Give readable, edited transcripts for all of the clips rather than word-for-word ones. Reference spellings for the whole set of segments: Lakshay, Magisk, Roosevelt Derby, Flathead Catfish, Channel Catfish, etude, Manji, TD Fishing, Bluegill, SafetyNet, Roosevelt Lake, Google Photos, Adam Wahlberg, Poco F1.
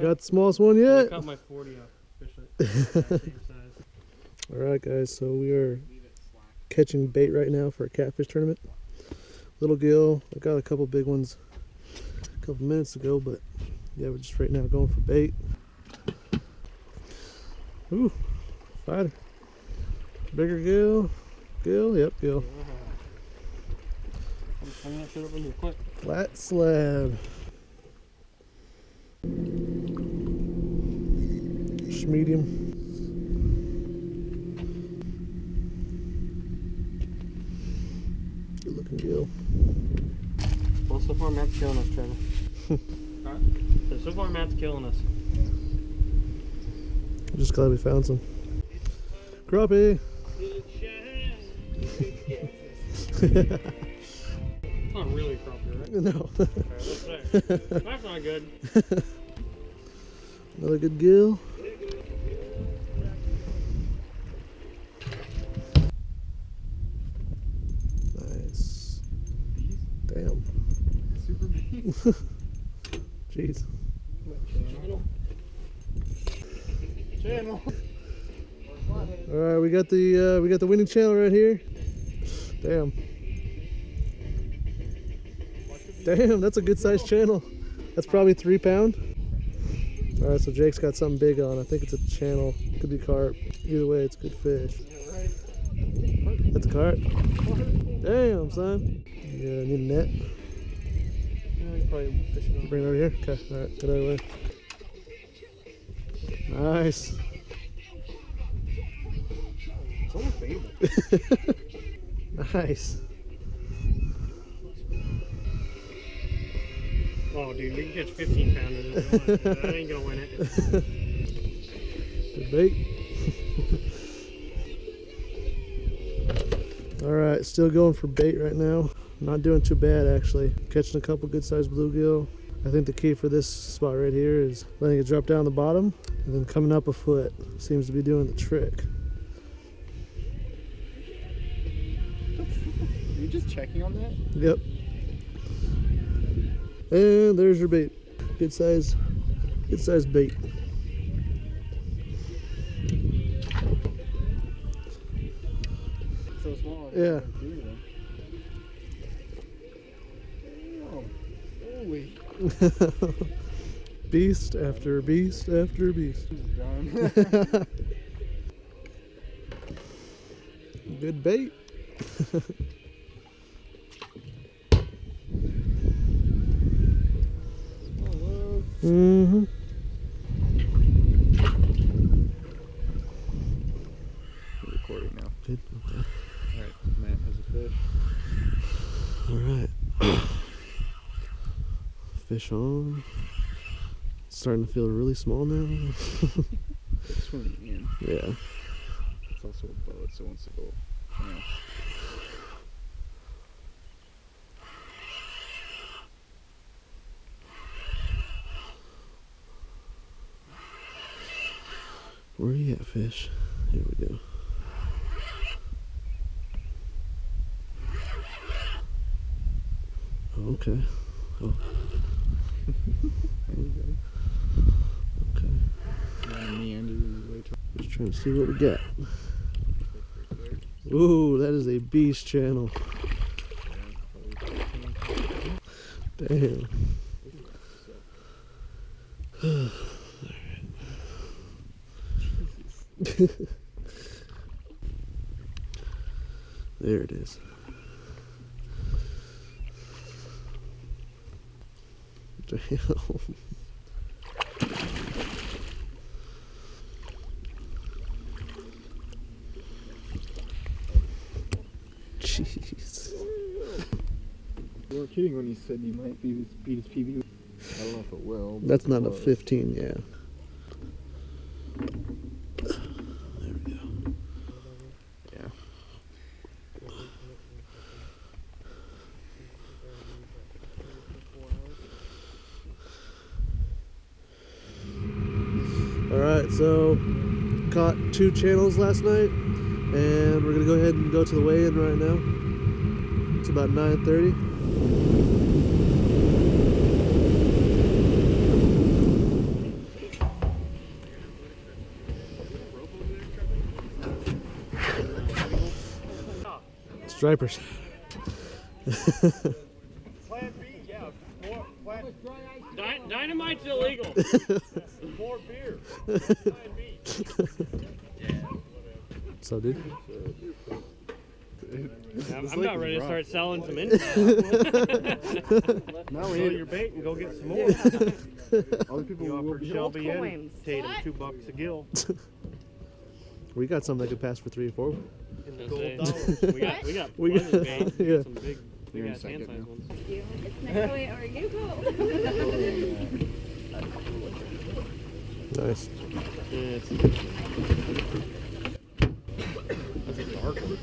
You got the smallest one yet? I caught my 40 off fishlet. Alright guys, so we are catching bait right now for a catfish tournament. Little gill. I got a couple big ones a couple minutes ago, but yeah, we're just right now going for bait. Ooh, fighter. Bigger gill. Gill, yep, gill. Flat slab. Just medium. Good looking gill. Well, so far Matt's killing us, Trevor. Alright, so far Matt's killing us. I'm just glad we found some. Crappie! It's not really crappie, right? No. Alright, that's not good. Another good gill. Nice. Damn. Super big. Jeez. Channel. All right, we got the winning channel right here. Damn. Damn, that's a good sized channel. That's probably 3 pound. All right, so Jake's got something big on. I think it's a channel. Could be carp. Either way, it's good fish. That's a carp. Damn, son. Yeah, I need a net. Bring it over here. Okay. All right. Get out of the way. Nice. Nice. Oh, dude, we can catch 15 pounders. That ain't gonna win it. Good bait. All right, still going for bait right now. Not doing too bad actually. Catching a couple good-sized bluegill. I think the key for this spot right here is letting it drop down the bottom and then coming up a foot. Seems to be doing the trick. Are you just checking on that? Yep. And there's your bait. Good size bait. It's so small. Yeah. Holy. Beast after beast after beast. Good bait. Mm-hmm. We're recording now. Good. Okay. All right, Matt has a fish. All right. Fish on. It's starting to feel really small now. It's swimming in. Yeah. It's also a boat, so it wants to go. Yeah. Where are you at, fish? Here we go. Oh, okay. Oh. There you go. Okay. Just trying to see what we got. Ooh, that is a beast channel. Damn. There it is. Damn. Jeez. You were kidding when you said you might beat his PB. I don't know if it will. That's not a 15, yeah. So, caught 2 channels last night, and we're going to go ahead and go to the weigh-in right now. It's about 9:30. Stripers. Plan B, yeah. More, plan... Dynamite's illegal. More beer. Plan B. Yeah. What's up, dude? I'm not ready to start selling some info. Now we need your bait and go get some more. Other people you offered Shelby and Tatum $2 a gill. We got something that could pass for 3 or 4. In the gold dollars. We got bait. We got some big, we got hand size ones. Thank you. It's next way or you go. Nice. That's a dark one.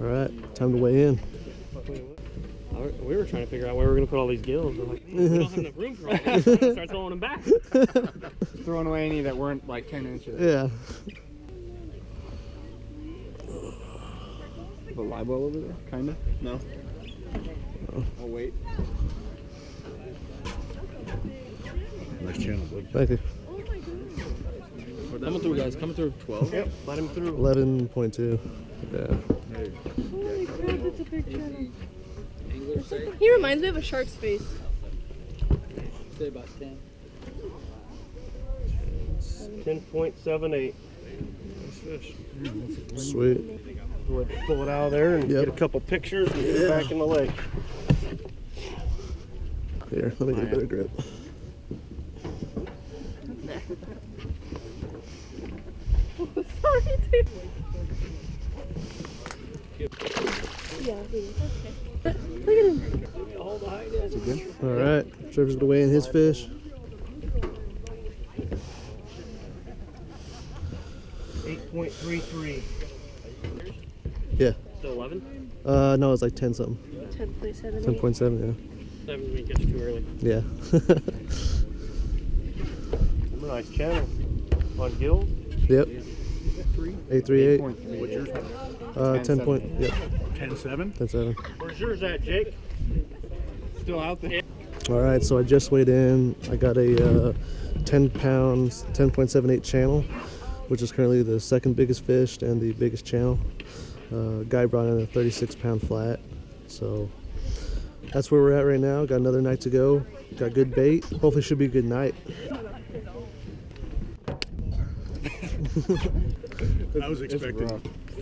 Alright, time to weigh in. We were trying to figure out where we were going to put all these gills. We're like, we don't have enough room for all these. We're going to start throwing them back. Throwing away any that weren't like 10 inches. Yeah. The live well over there? Kind of? No. I'll wait. Nice channel, bud. Thank you. Coming through, guys. Coming through 12. Yep. Let him through. 11.2. Yeah. Holy crap, that's a big channel. He reminds me of a shark's face. Say about 10. 10.78. Nice fish. Sweet. We'll pull it out of there and get a couple pictures and get it back in the lake. Here, let me get a better grip. Sorry, dude. Yeah, okay. Look at him. All right, Trevor's gonna weigh in his fish. 8.33. Yeah. Still 11? No, it's like 10 something. 10.7. 10.7, yeah. 7 means it's too early. Yeah. A nice channel on gills. Yep. 838. 8.3. What's yours? 10 point. Yep. 10.7. 10.7. Where's yours at, Jake? Still out there. All right, so I just weighed in. I got a 10 pounds, 10.78 channel, which is currently the second biggest fish and the biggest channel. Guy brought in a 36-pound flat, so that's where we're at right now. Got another night to go. Got good bait. Hopefully, should be a good night. I was expecting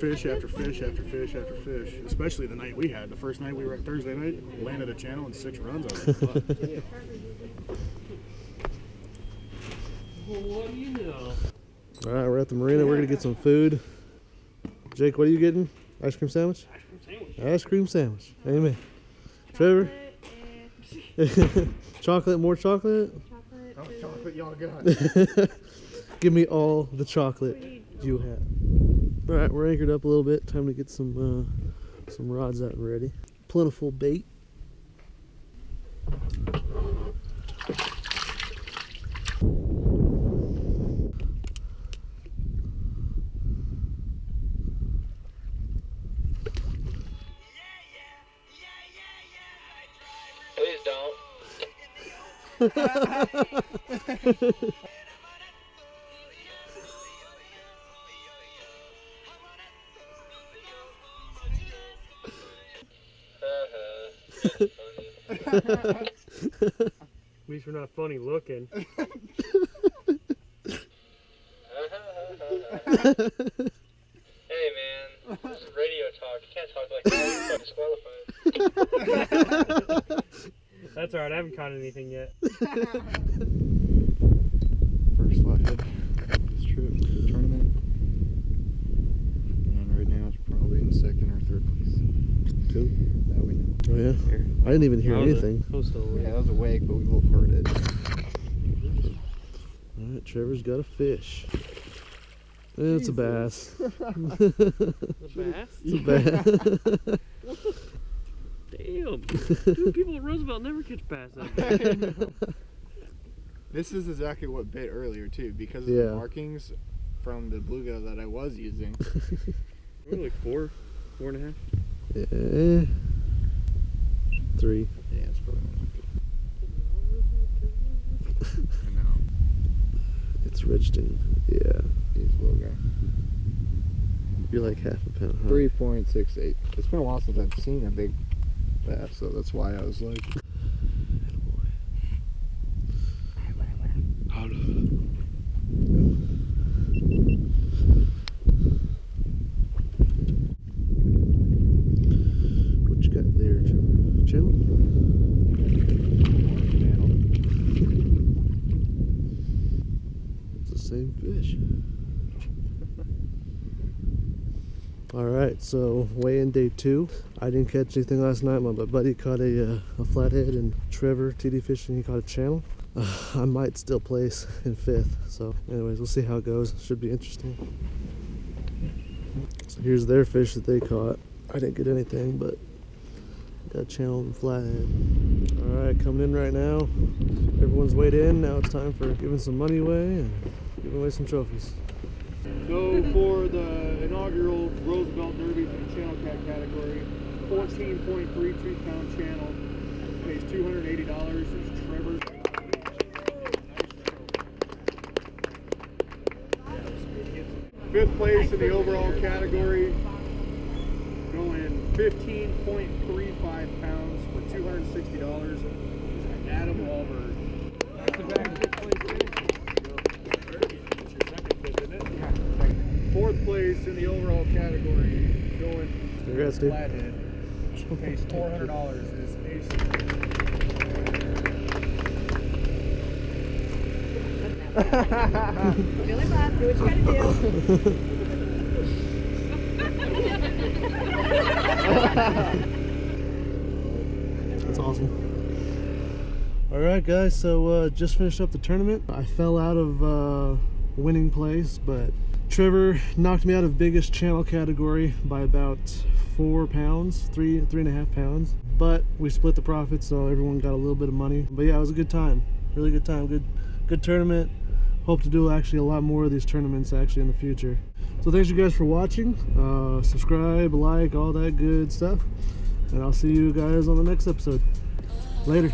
fish after fish after fish after fish, especially the night we had. The first night we were at Thursday night, landed a channel and 6 runs on it. Well, what do you know? All right, we're at the marina. We're going to get some food. Jake, what are you getting? Ice cream sandwich? Ice cream sandwich. Ice cream sandwich. Amen. Trevor? Chocolate, more chocolate? Chocolate. How much chocolate y'all got? Give me all the chocolate you have. All right, we're anchored up a little bit. Time to get some rods out and ready. Plentiful bait. Yeah, yeah, yeah, yeah. Please don't. At least we're not funny looking. Hey man, this is radio talk. You can't talk like that. You're fucking disqualified. That's alright, I haven't caught anything yet. First flathead of this trip, tournament. And right now it's probably in second or third place. Cool. That we know. Oh yeah, I didn't even hear anything. Yeah, that was a wake, but we both heard it. All right, Trevor's got a fish. It's a bass. It's a bass? It's a bass. Damn, dude, people at Roosevelt never catch bass out there. This is exactly what bit earlier too, because of the markings from the bluegill that I was using. We're like 4, 4.5. Yeah. 3. Yeah, it's probably not good. I know. It's It's ridged in. Yeah. He's a little guy. You're like half a pound, huh? 3.68. It's been a while since I've seen a big bass, so that's why I was like... Alright, so weigh in day two. I didn't catch anything last night. My buddy caught a flathead, and Trevor, TD Fishing, he caught a channel. I might still place in fifth. So anyways, we'll see how it goes. Should be interesting. So here's their fish that they caught. I didn't get anything, but got a channel and flathead. Alright, coming in right now. Everyone's weighed in. Now it's time for giving some money away and giving away some trophies. So for the inaugural Roosevelt Derby for the Channel Cat category, 14.32 pound channel, pays $280, is Trevor. Fifth place in the overall category, going 15.35 pounds for $260, is Adam Wahlberg. That's the back fifth place. Fourth place in the overall category, going to the flathead, pays $400, is Ace. Billy Bob, do what you gotta do. That's awesome. Alright guys, so just finished up the tournament. I fell out of winning place, but Trevor knocked me out of biggest channel category by about 4 pounds, three and a half pounds. But we split the profits, so everyone got a little bit of money. But yeah, it was a good time, really good time, good tournament. Hope to do actually a lot more of these tournaments actually in the future. So thanks you guys for watching. Subscribe, like, all that good stuff, and I'll see you guys on the next episode. Later.